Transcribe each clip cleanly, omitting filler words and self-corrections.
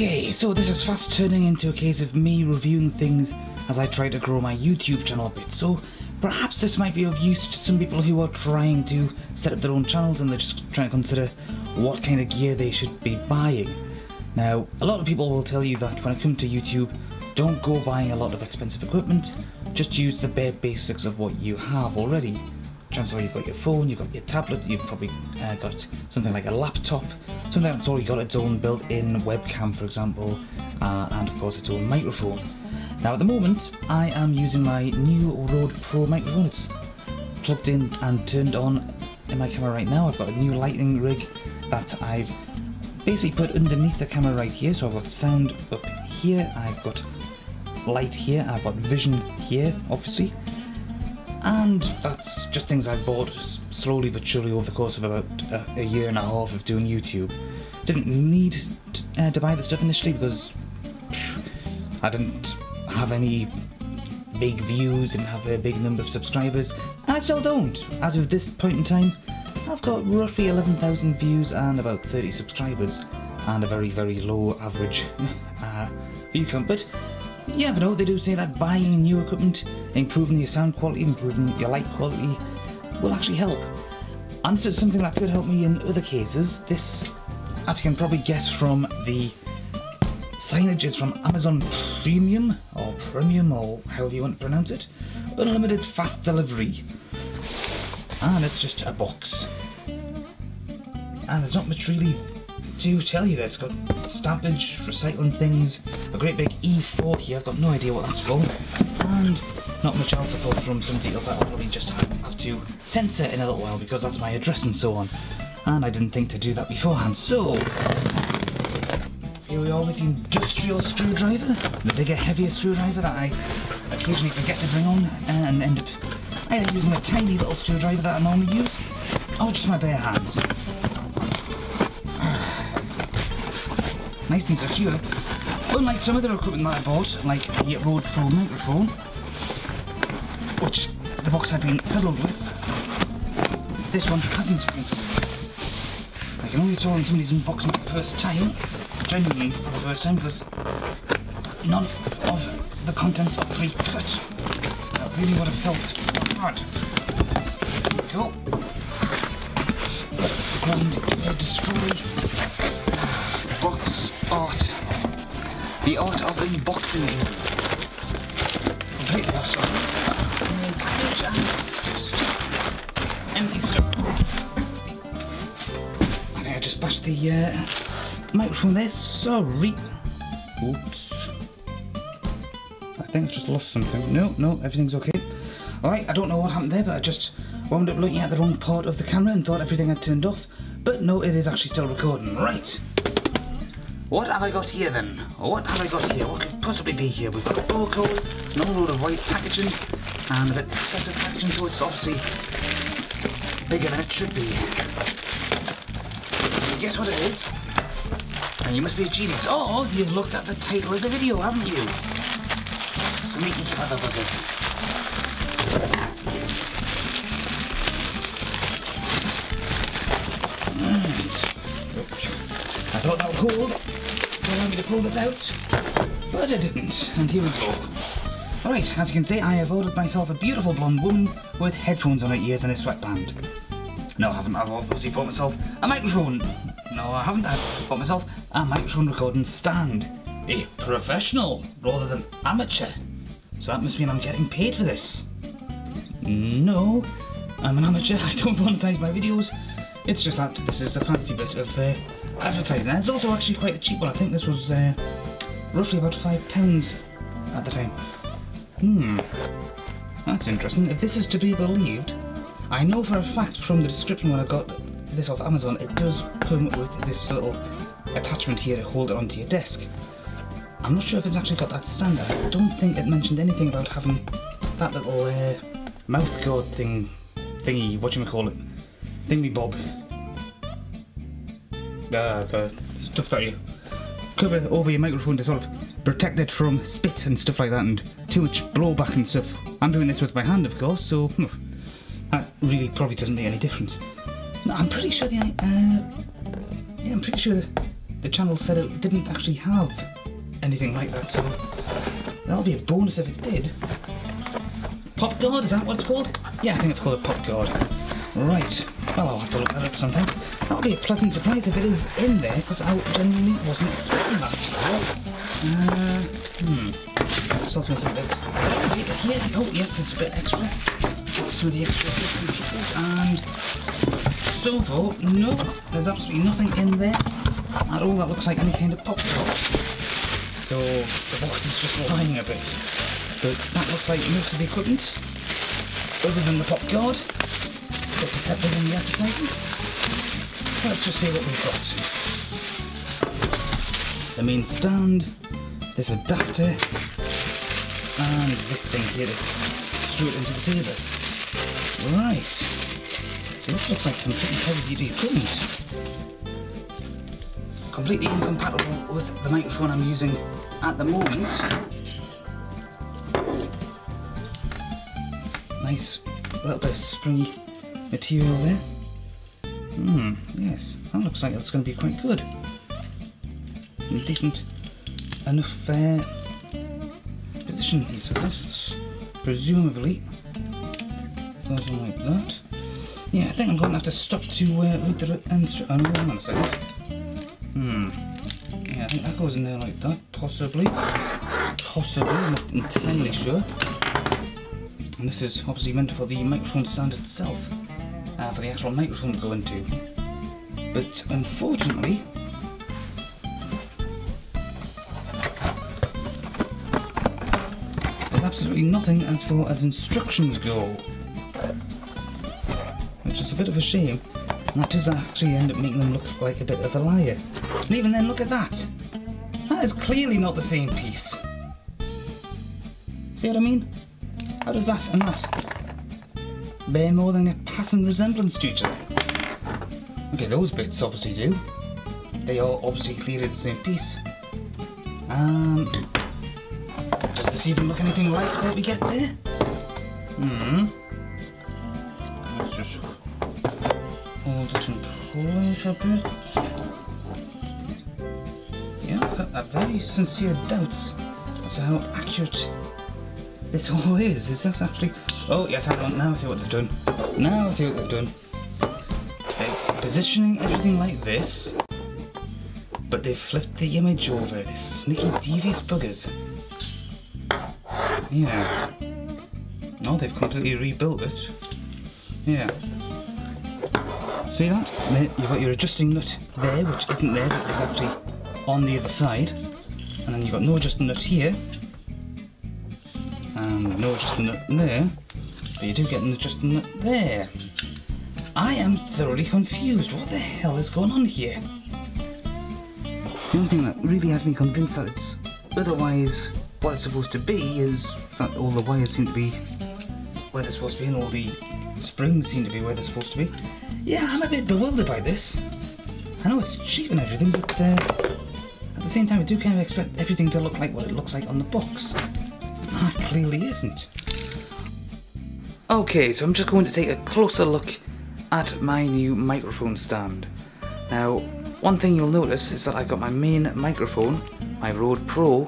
Okay, so this is fast turning into a case of me reviewing things as I try to grow my YouTube channel a bit, so perhaps this might be of use to some people who are trying to set up their own channels and they're just trying to consider what kind of gear they should be buying. Now, a lot of people will tell you that when it comes to YouTube, don't go buying a lot of expensive equipment, just use the bare basics of what you have already. Chances are you've got your phone, you've got your tablet, you've probably got something like a laptop, something that's already got its own built-in webcam, for example, and of course its own microphone. Now at the moment, I am using my new Rode Pro microphone. It's plugged in and turned on in my camera right now. I've got a new lighting rig that I've basically put underneath the camera right here, so I've got sound up here, I've got light here, I've got vision here, obviously. And that's just things I've bought slowly but surely over the course of about a year and a half of doing YouTube. Didn't need to buy this stuff initially because I didn't have any big views, didn't have a big number of subscribers, and I still don't. As of this point in time, I've got roughly 11,000 views and about 30 subscribers, and a very, very low average view count. But yeah, but no, they do say that buying new equipment, improving your sound quality, improving your light quality will actually help. And this is something that could help me in other cases. This, as you can probably guess from the signage, is from Amazon Premium, or however you want to pronounce it. Unlimited fast delivery. And it's just a box. And there's not much really to tell you that it's got stampage, recycling things, a great big E4 here, I've got no idea what that's for, and not much else apart from some detail that I'll probably just have to censor in a little while because that's my address and so on, and I didn't think to do that beforehand. So here we are with the industrial screwdriver, the bigger, heavier screwdriver that I occasionally forget to bring on and end up either using a tiny little screwdriver that I normally use or just my bare hands. Nice and secure. Unlike some other equipment that I bought, like the Rode Pro microphone, which the box I've been fiddled with, this one hasn't been. I can only saw in somebody's unboxing for the first time, genuinely for the first time, because none of the contents are pre-cut. That really would have felt hard. Cool. Grind, destroy. Box art. The art of unboxing. Completely awesome. Just empty stuff. I think I just bashed the microphone there. Sorry. Oops. I think I just lost something. No, everything's okay. Alright, I don't know what happened there, but I just wound up looking at the wrong part of the camera and thought everything had turned off. But no, it is actually still recording. Right. What have I got here then? What have I got here? What could possibly be here? We've got a barcode, an old load of white packaging, and a bit excessive packaging, so it's obviously bigger than it should be. And guess what it is? And you must be a genius. Oh, you've looked at the title of the video, haven't you? Sneaky clever buggers. I thought that would hold. They allowed me to pull this out, but I didn't, and here we go. Alright, as you can see, I have ordered myself a beautiful blonde woman with headphones on her ears and a sweatband. No, I haven't. I've obviously bought myself a microphone. No, I haven't. I've bought myself a microphone recording stand. A professional, rather than amateur. So that must mean I'm getting paid for this. No, I'm an amateur. I don't monetize my videos. It's just that this is the fancy bit of the advertising. And it's also actually quite a cheap one. I think this was roughly about £5 at the time. That's interesting. If this is to be believed, I know for a fact from the description when I got this off Amazon, it does come with this little attachment here to hold it onto your desk. I'm not sure if it's actually got that stand. I don't think it mentioned anything about having that little mouth guard thingy, thingamabob. The stuff that you cover over your microphone to sort of protect it from spit and stuff like that and too much blowback and stuff. I'm doing this with my hand, of course, so that really probably doesn't make any difference. No, I'm pretty sure the... yeah, I'm pretty sure the channel said it didn't actually have anything like that, so that'll be a bonus if it did. Pop guard, is that what it's called? Yeah, I think it's called a pop guard. Right, well, I'll have to look that up sometime. That'll be a pleasant surprise if it is in there, because I genuinely wasn't expecting that. Still doing something. Here, oh yes, it's a bit extra. Some of the extra pieces, and so far, no, there's absolutely nothing in there at all that looks like any kind of pop guard. So the box is just lying a bit. But that looks like most of the equipment, other than the pop guard. Bit deceptive in the advertisement. Let's just see what we've got. The main stand, this adapter, and this thing here to screw it into the table. Right. So this looks like some pretty heavy-duty equipment. Completely incompatible with the microphone I'm using at the moment. Nice little bit of springy material there. Yes, that looks like it's going to be quite good. In decent enough position here. So this, presumably, something like that. Yeah, I think I'm going to have to stop to read the instructions. Oh, hang on a second. Yeah, I think that goes in there like that, possibly. Possibly, I'm not entirely sure. And this is obviously meant for the microphone stand itself. For the actual microphone to go into, but unfortunately there's absolutely nothing as far as instructions go, which is a bit of a shame, and that does actually end up making them look like a bit of a liar. And even then, look at that! That is clearly not the same piece. See what I mean? How does that and that bear more than a passing resemblance to each other? Okay, those bits obviously do. They are obviously clearly the same piece. Does this even look anything like what we get there? Let's just hold it in place a bit. Yeah, I've got a very sincere doubts as to how accurate this all is. Is this actually... Oh yes, hang on, now I see what they've done. Now I see what they've done. They're positioning everything like this, but they've flipped the image over. They're sneaky, devious buggers. Yeah. Oh, they've completely rebuilt it. Yeah. See that? You've got your adjusting nut there, which isn't there, but is actually on the other side. And then you've got no adjusting nut here. And no adjusting nut there. But you do get an adjusting nut there. I am thoroughly confused. What the hell is going on here? The only thing that really has me convinced that it's otherwise what it's supposed to be is that all the wires seem to be where they're supposed to be and all the springs seem to be where they're supposed to be. Yeah, I'm a bit bewildered by this. I know it's cheap and everything, but at the same time I do kind of expect everything to look like what it looks like on the box. That clearly isn't. Okay, so I'm just going to take a closer look at my new microphone stand. Now, one thing you'll notice is that I've got my main microphone, my Rode Pro,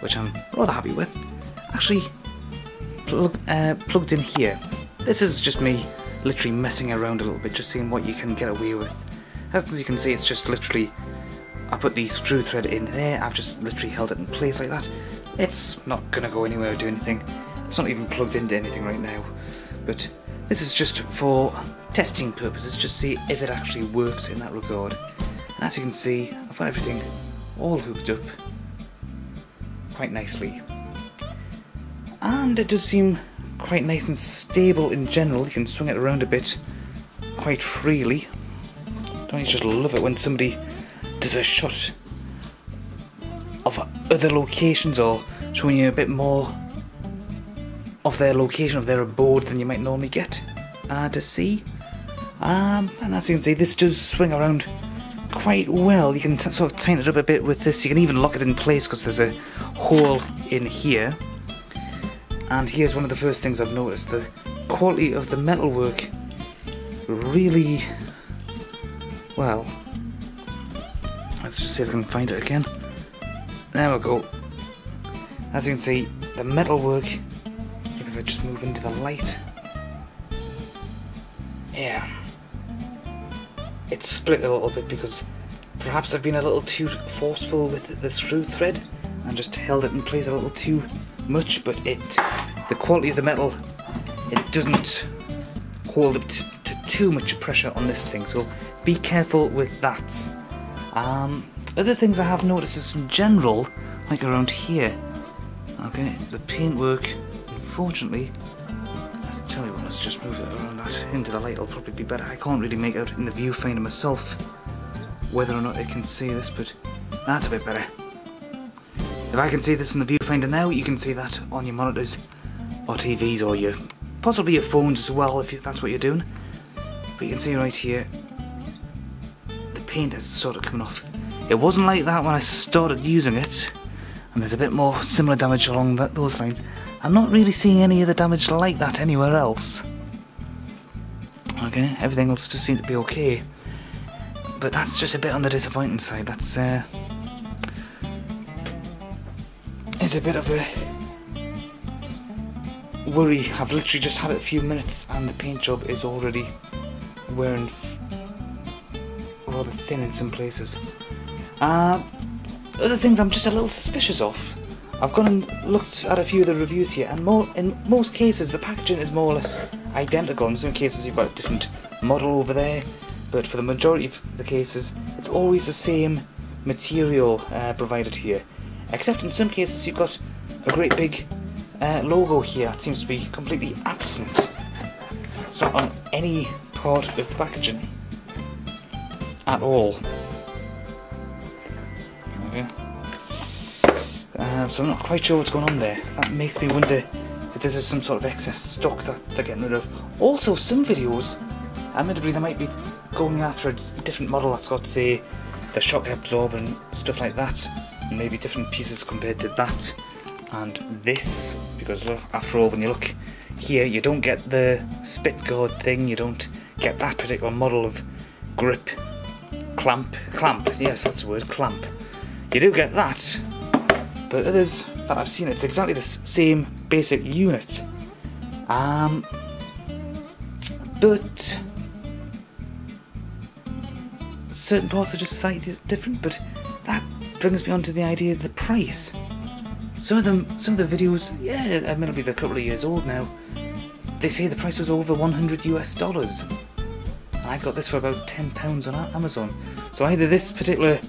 which I'm rather happy with, actually plugged in here. This is just me literally messing around a little bit, just seeing what you can get away with. As you can see, it's just literally, I put the screw thread in there, I've just literally held it in place like that. It's not going to go anywhere or do anything. It's not even plugged into anything right now. But this is just for testing purposes, just see if it actually works in that regard. And as you can see, I've got everything all hooked up quite nicely. And it does seem quite nice and stable in general. You can swing it around a bit quite freely. Don't you just love it when somebody does a shot of other locations or showing you a bit more of their location, of their abode than you might normally get to see? And as you can see, this does swing around quite well. You can sort of tighten it up a bit with this. You can even lock it in place because there's a hole in here. And here's one of the first things I've noticed. The quality of the metalwork really, well, Let's just see if I can find it again. There we go. As you can see, the metal work, if I just move into the light, yeah, it's split a little bit because perhaps I've been a little too forceful with the screw thread and just held it in place a little too much, but the quality of the metal, it doesn't hold up to too much pressure on this thing, so be careful with that. Other things I have noticed is in general, like around here, okay, the paintwork, unfortunately, I'll tell you what, let's just move it around that into the light, it'll probably be better. I can't really make out in the viewfinder myself whether or not I can see this, but that's a bit better. If I can see this in the viewfinder now, you can see that on your monitors or TVs or your, possibly your phones as well if that's what you're doing. But you can see right here, the paint is sort of coming off. It wasn't like that when I started using it, and there's a bit more similar damage along those lines. I'm not really seeing any other damage like that anywhere else. Okay, everything else just seemed to be okay. But that's just a bit on the disappointing side. That's it's a bit of a worry. I've literally just had it a few minutes and the paint job is already wearing rather thin in some places. Other things I'm just a little suspicious of. I've gone and looked at a few of the reviews here, and in most cases the packaging is more or less identical. In some cases you've got a different model over there, but for the majority of the cases it's always the same material provided here. Except in some cases you've got a great big logo here that seems to be completely absent. It's not on any part of the packaging at all. So I'm not quite sure what's going on there. That makes me wonder if this is some sort of excess stock that they're getting rid of. Also, some videos, admittedly, they might be going after a different model that's got, say, the shock absorb and stuff like that, and maybe different pieces compared to that and this, because after all, when you look here, you don't get the spit guard thing, you don't get that particular model of grip, clamp, yes, that's the word, clamp. You do get that. But others that I've seen, it's exactly the same basic unit. But certain parts are just slightly different. But that brings me on to the idea of the price. Some of the videos, yeah, admittedly they're a couple of years old now. They say the price was over $100 US. And I got this for about £10 on Amazon. So either this particular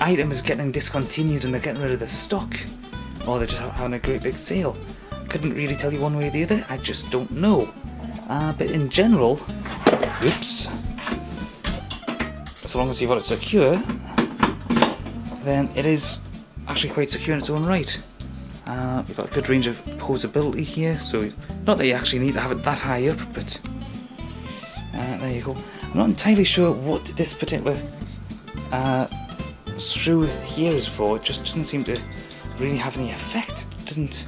item is getting discontinued and they're getting rid of the stock, or they're just having a great big sale. Couldn't really tell you one way or the other, I just don't know. But in general, oops, as long as you've got it secure, then it is actually quite secure in its own right. We've got a good range of posability here, so not that you actually need to have it that high up, but there you go. I'm not entirely sure what this particular screw here is for. It just doesn't seem to really have any effect. It doesn't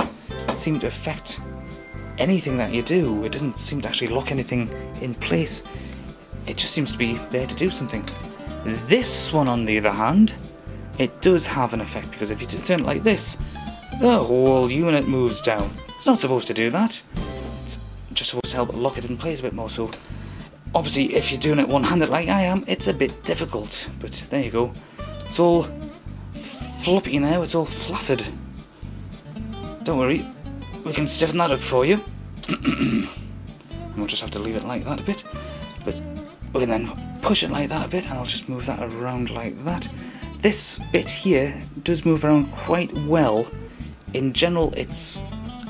seem to affect anything that you do. It doesn't seem to actually lock anything in place. It just seems to be there to do something. This one, on the other hand, it does have an effect, because if you turn it like this, the whole unit moves down. It's not supposed to do that. It's just supposed to help lock it in place a bit more. So obviously if you're doing it one-handed like I am, it's a bit difficult, but there you go. It's all floppy now, it's all flaccid. Don't worry, we can stiffen that up for you. And we'll just have to leave it like that a bit. But we can then push it like that a bit, and I'll just move that around like that. This bit here does move around quite well. In general, it's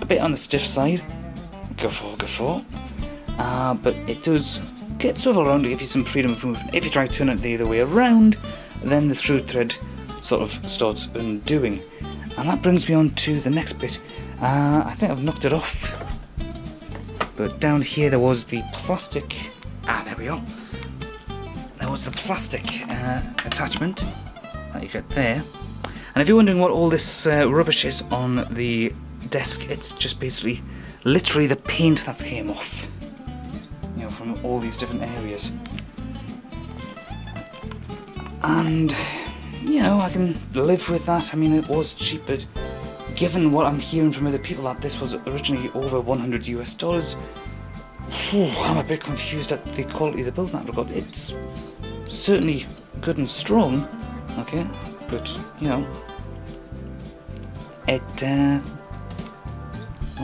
a bit on the stiff side. Guffaw. But it does get sort of around to give you some freedom of movement. If you try to turn it the other way around, then the screw thread sort of starts undoing. And that brings me on to the next bit. I think I've knocked it off, but down here there was the plastic, there we are, there was the plastic attachment that you get there. And if you're wondering what all this rubbish is on the desk, it's just basically literally the paint that came off, you know, from all these different areas. And you know, I can live with that. I mean, it was cheaper. Given what I'm hearing from other people, that this was originally over $100 US, I'm a bit confused at the quality of the build in that regard. It's certainly good and strong, okay, but, you know, it, I'm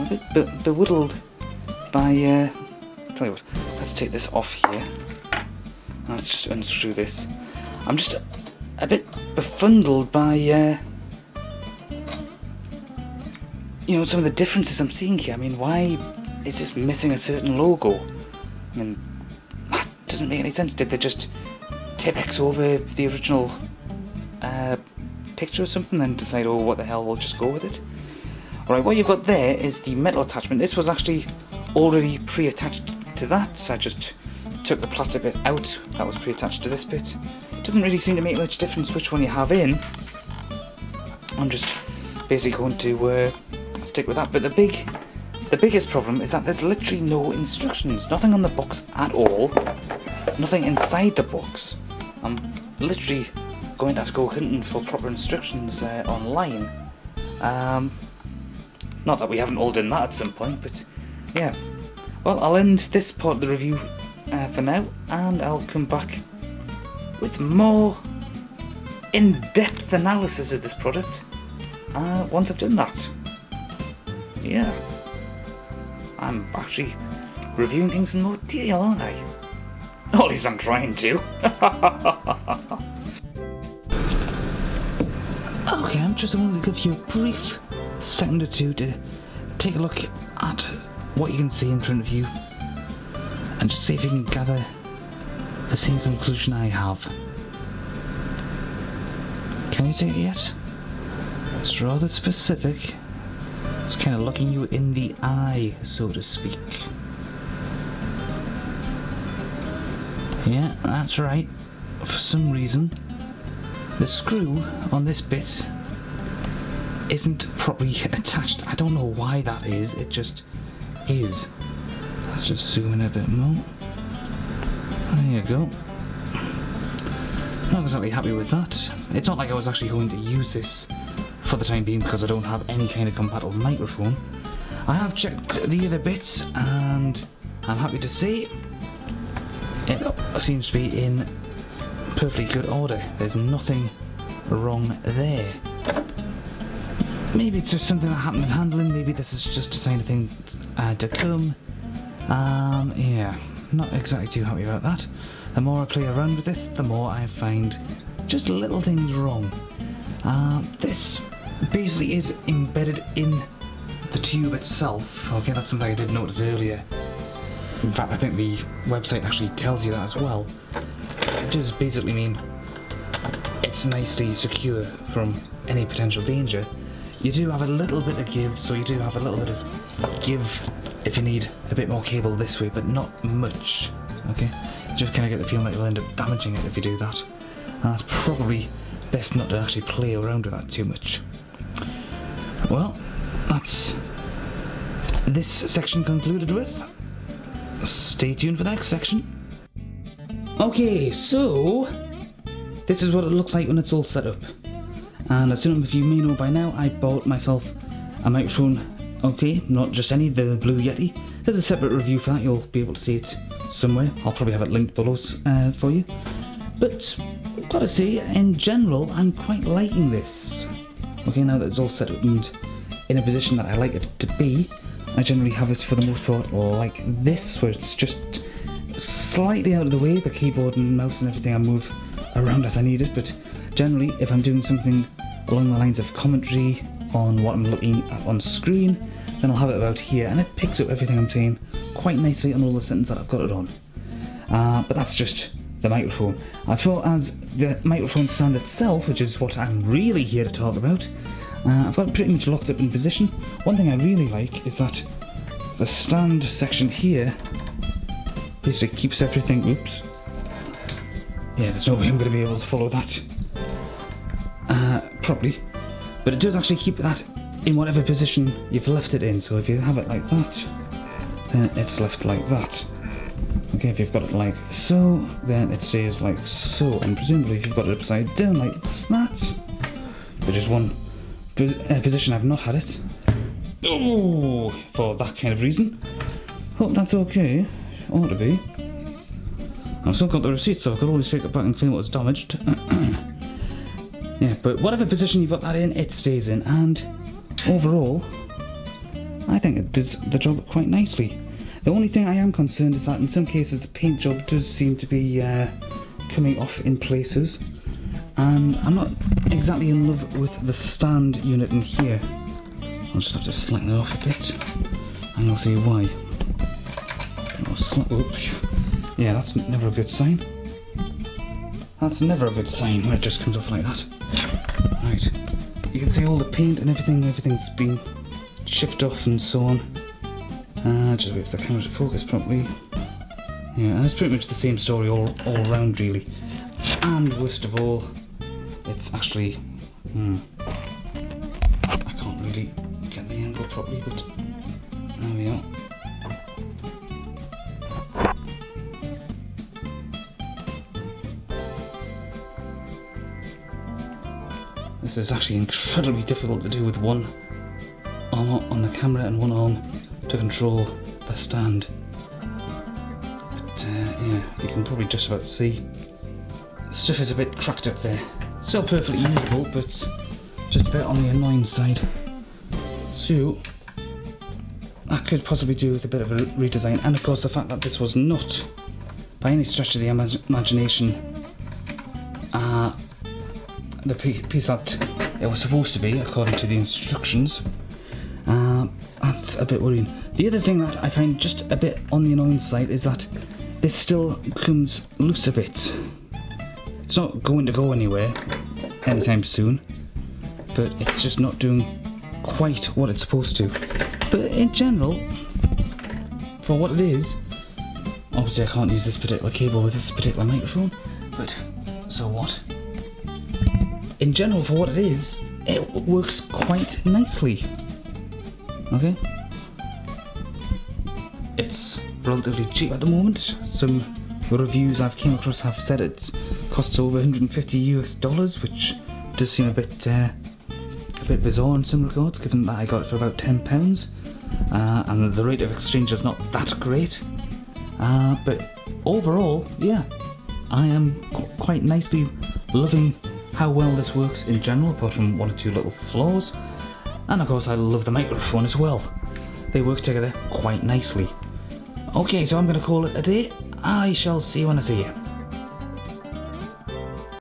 a bit bewildered by, tell you what, let's take this off here, and let's just unscrew this. I'm just a bit befuddled by, you know, some of the differences I'm seeing here. I mean, why is this missing a certain logo? I mean, that doesn't make any sense. Did they just Tipex over the original picture or something, then decide, oh, what the hell, we'll just go with it? Alright, what you've got there is the metal attachment. This was actually already pre-attached to that, so I just took the plastic bit out. That was pre-attached to this bit. It doesn't really seem to make much difference which one you have in. I'm just basically going to stick with that, but the biggest problem is that there's literally no instructions, nothing on the box at all, nothing inside the box. I'm literally going to have to go hunting for proper instructions online. Not that we haven't all done that at some point, but yeah. Well, I'll end this part of the review for now, and I'll come back with more in-depth analysis of this product once I've done that. Yeah, I'm actually reviewing things in more detail, aren't I? Or at least I'm trying to. Okay, I'm just going to give you a brief second or two to take a look at what you can see in front of you and just see if you can gather the same conclusion I have. Can you see it yet? It's rather specific. It's kind of looking you in the eye, so to speak. Yeah, that's right. For some reason, the screw on this bit isn't properly attached. I don't know why that is, it just is. Let's just zoom in a bit more. There you go. Not exactly happy with that. It's not like I was actually going to use this for the time being, because I don't have any kind of compatible microphone. I have checked the other bits and I'm happy to say it seems to be in perfectly good order. There's nothing wrong there. Maybe it's just something that happened in handling, maybe this is just a sign of things to come. Yeah, not exactly too happy about that. The more I play around with this, the more I find just little things wrong. This basically is embedded in the tube itself. Okay, that's something I did notice earlier. In fact, I think the website actually tells you that as well. It does basically mean it's nicely secure from any potential danger. You do have a little bit of give, so you do have a little bit of give if you need a bit more cable this way, but not much. Okay, you just kind of get the feeling that you'll end up damaging it if you do that. And that's probably best not to actually play around with that too much. Well, that's this section concluded with. Stay tuned for the next section. Okay, so this is what it looks like when it's all set up. And I assume if you may know by now, I bought myself a microphone. Okay, not just any, the Blue Yeti. There's a separate review for that, you'll be able to see it somewhere. I'll probably have it linked below for you. But I've got to say, in general, I'm quite liking this. Okay, now that it's all set up and in a position that I like it to be, I generally have it for the most part like this, where it's just slightly out of the way. The keyboard and mouse and everything I move around as I need it, but generally, if I'm doing something along the lines of commentary on what I'm looking at on screen, then I'll have it about here, and it picks up everything I'm saying quite nicely on all the settings that I've got it on. But that's just the microphone. As well as the microphone stand itself, which is what I'm really here to talk about, I've got it pretty much locked up in position. One thing I really like is that the stand section here basically keeps everything, oops, yeah, there's no way I'm going to be able to follow that properly, but it does actually keep that in whatever position you've left it in, so if you have it like that, then it's left like that. Okay, if you've got it like so, then it stays like so, and presumably if you've got it upside down like that, which is one position I've not had it, oh, for that kind of reason. Hope that's okay, ought to be. I've still got the receipt, so I could always take it back and clean what's damaged. Yeah, but whatever position you've got that in, it stays in, and overall, I think it does the job quite nicely. The only thing I am concerned is that in some cases the paint job does seem to be coming off in places, and I'm not exactly in love with the stand unit in here. I'll just have to slacken it off a bit, and I'll see why. Oops. Yeah, that's never a good sign. That's never a good sign when it just comes off like that. Right, you can see all the paint and everything's been chipped off and so on. Just wait for the camera to focus properly. Yeah, and it's pretty much the same story all round really. And worst of all, it's actually... I can't really get the angle properly, but there we are. This is actually incredibly difficult to do with one arm on the camera and one arm to control the stand. But yeah, you can probably just about see. Stuff is a bit cracked up there. Still perfectly usable, but just a bit on the annoying side. So, I could possibly do with a bit of a redesign, and of course the fact that this was not, by any stretch of the imagination, the piece that it was supposed to be according to the instructions. That's a bit worrying. The other thing that I find just a bit on the annoying side is that this still comes loose a bit. It's not going to go anywhere anytime soon, but it's just not doing quite what it's supposed to. But in general, for what it is, obviously I can't use this particular cable with this particular microphone, but so what? In general, for what it is, it works quite nicely. Okay? It's relatively cheap at the moment. Some reviews I've came across have said it costs over $150 US, which does seem a bit bizarre in some regards, given that I got it for about £10, and the rate of exchange is not that great. But overall, yeah, I am quite nicely loving how well this works in general, apart from one or two little flaws. And of course I love the microphone as well. They work together quite nicely. Okay, so I'm going to call it a day. I shall see you when I see you.